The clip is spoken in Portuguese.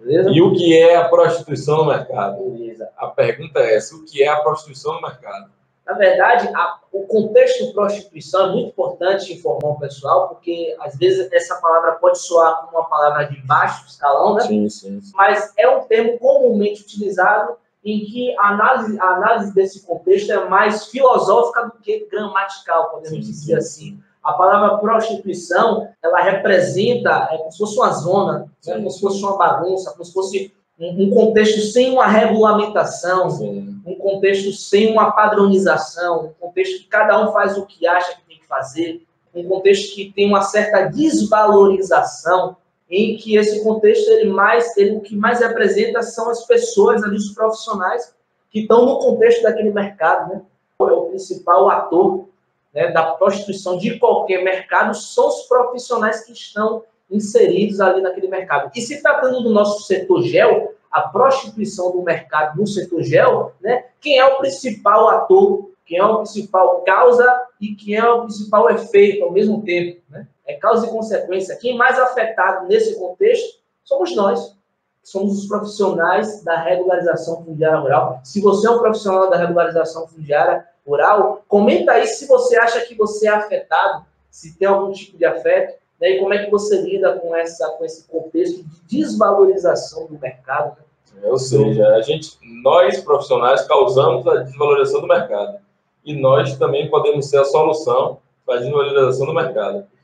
Beleza? E o que é a prostituição no mercado? Beleza. A pergunta é essa, o que é a prostituição no mercado? Na verdade, o contexto de prostituição é muito importante informar o pessoal, porque às vezes essa palavra pode soar como uma palavra de baixo escalão, né? Sim, sim, sim. Mas é um termo comumente utilizado em que a análise desse contexto é mais filosófica do que gramatical, podemos dizer assim. A palavra prostituição, ela representa como se fosse uma zona, né? Como se fosse uma bagunça, como se fosse um contexto sem uma regulamentação, sim, um contexto sem uma padronização, um contexto que cada um faz o que acha que tem que fazer, um contexto que tem uma certa desvalorização, em que esse contexto, o que mais representa são as pessoas, os profissionais que estão no contexto daquele mercado, né? É o principal ator, né, da prostituição de qualquer mercado, são os profissionais que estão inseridos ali naquele mercado. E se tratando do nosso setor GEL, a prostituição do mercado no setor GEL, né, quem é o principal ator, quem é a principal causa e quem é o principal efeito ao mesmo tempo, né? É causa e consequência. Quem mais afetado nesse contexto somos nós. Somos os profissionais da regularização fundiária rural. Se você é um profissional da regularização fundiária rural, comenta aí se você acha que você é afetado, se tem algum tipo de afeto, né? E como é que você lida com esse contexto de desvalorização do mercado, né? Ou seja, nós profissionais causamos a desvalorização do mercado. E nós também podemos ser a solução para a desvalorização do mercado.